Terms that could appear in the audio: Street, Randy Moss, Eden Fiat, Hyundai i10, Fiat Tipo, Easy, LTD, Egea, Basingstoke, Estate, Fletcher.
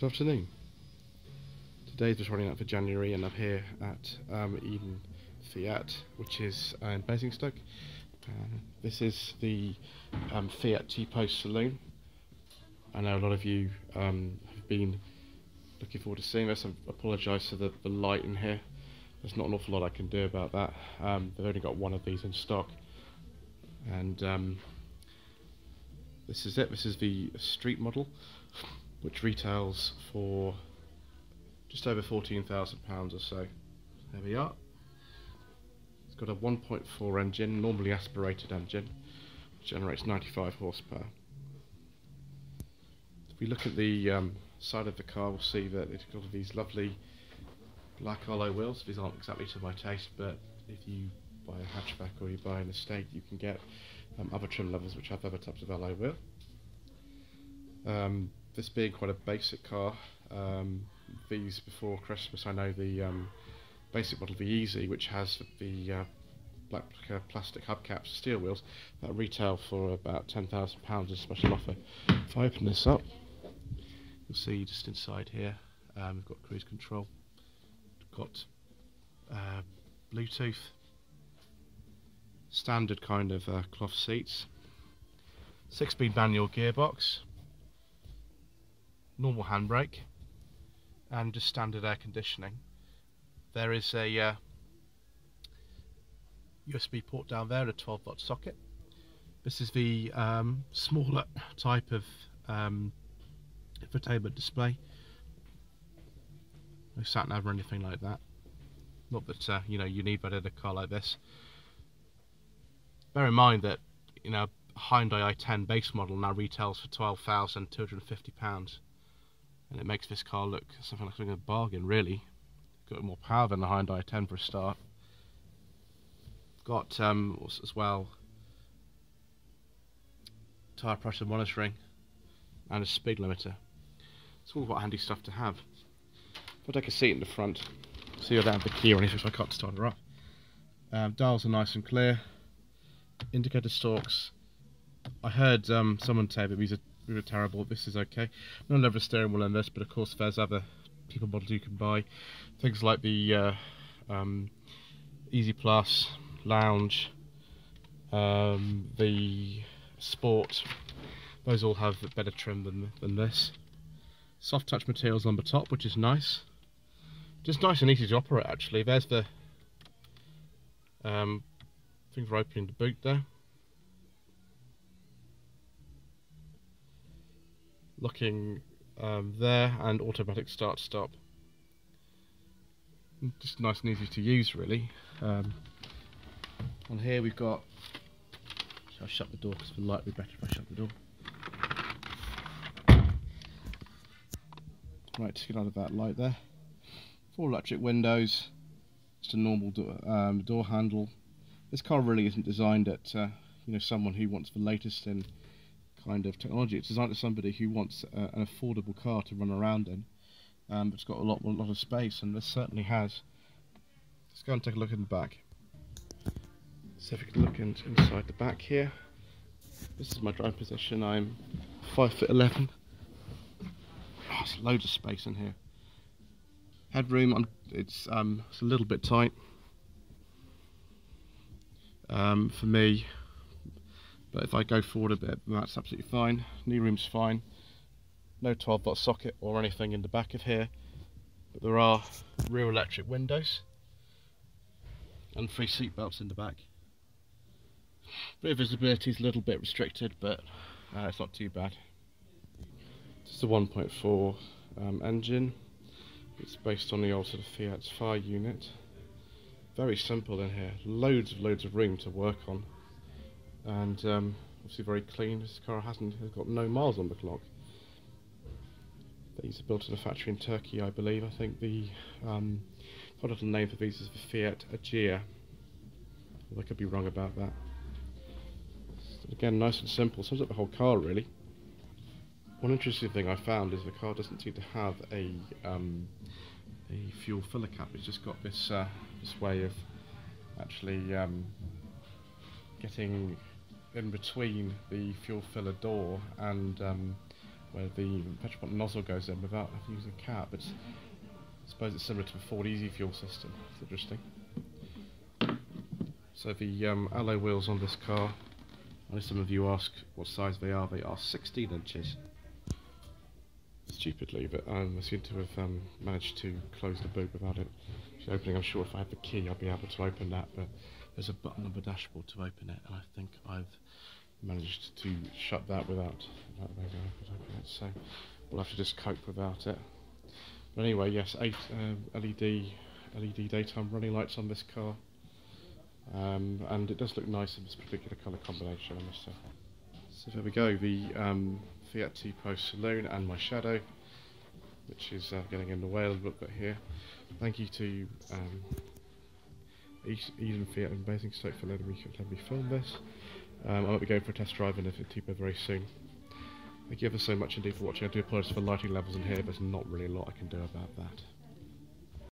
Good afternoon. Today's the 29th of January and I'm here at Eden Fiat, which is in Basingstoke. This is the Fiat Tipo saloon. I know a lot of you have been looking forward to seeing this. I apologise for the light in here. There's not an awful lot I can do about that. They've only got one of these in stock, and this is it. This is the street model, which retails for just over £14,000 or so. There we are. It's got a 1.4 engine, normally aspirated engine, which generates 95 horsepower. If we look at the side of the car, we'll see that it's got these lovely black alloy wheels. These aren't exactly to my taste, but if you buy a hatchback or you buy an estate, you can get other trim levels which have other types of alloy wheel. This being quite a basic car, these before Christmas, I know the basic model, the Easy, which has the black plastic hubcaps, steel wheels, that retail for about £10,000 as a special offer. If I open this up, you'll see just inside here, we've got cruise control, we've got Bluetooth, standard kind of cloth seats, 6-speed manual gearbox, normal handbrake, and just standard air conditioning. There is a USB port down there and a 12-volt socket. This is the smaller type of infotainment display. No sat nav or anything like that. Not that you know, you need that in a car like this. Bear in mind that, you know, Hyundai i10 base model now retails for £12,250. And it makes this car look something like a bargain, really. Got more power than the Hyundai i10 for a start. Got as well tire pressure monitoring and a speed limiter. It's all quite handy stuff to have. If I take a seat in the front, see, I don't have the key or anything, so I can't start her up. Dials are nice and clear. Indicator stalks. I heard someone say that these are really terrible. This is okay. Not another steering wheel in this, but of course there's other people models you can buy. Things like the Easy Plus, Lounge, the Sport. Those all have better trim than this. Soft touch materials on the top, which is nice. Just nice and easy to operate, actually. There's the thing for opening the boot there. Locking there, and automatic start stop. Just nice and easy to use, really. On here we've got, shall I shut the door, because the light would be better if I shut the door. Right, just get out of that light there. 4 electric windows, just a normal door handle. This car really isn't designed at you know, someone who wants the latest in kind of technology. It's designed to somebody who wants an affordable car to run around in. It's got a lot of space, and this certainly has. Let's go and take a look in the back. So if we can look inside the back here. This is my driving position. I'm 5'11". Oh, there's loads of space in here. Headroom. It's a little bit tight for me. But if I go forward a bit, that's absolutely fine. Knee room's fine. No 12-volt socket or anything in the back of here. But there are rear electric windows and 3 seat belts in the back. Rear visibility is a little bit restricted, but it's not too bad. It's a 1.4 engine. It's based on the old sort of Fiat's fire unit. Very simple in here. Loads of room to work on. And obviously very clean. This car has got no miles on the clock. These are built in a factory in Turkey, I believe. I think the product name for these is the Fiat Agea. Well, I could be wrong about that. So again, nice and simple. Sums up the whole car, really. One interesting thing I found is the car doesn't seem to have a fuel filler cap. It's just got this this way of actually getting in between the fuel filler door and where the petrol pump nozzle goes in without using a cap. It's, I suppose it's similar to the Ford Easy Fuel system. It's interesting. So the alloy wheels on this car, I know some of you ask what size they are 16 inches. Stupidly, but I seem to have managed to close the boot without it opening. I'm sure if I had the key I'd be able to open that, but there's a button on the dashboard to open it, and I think I've managed to shut that without being able to open it, so we'll have to just cope without it. But anyway, yes, 8 LED daytime running lights on this car, and it does look nice in this particular colour combination, I must say. So there we go, the Fiat Tipo Saloon and my Shadow, which is getting in the way a little bit here. Thank you to Eden Fiat in Basingstoke for letting me film this. I might be going for a test drive in the Fiat Tipo very soon. Thank you ever so much indeed for watching. I do apologise for lighting levels in here, there's not really a lot I can do about that.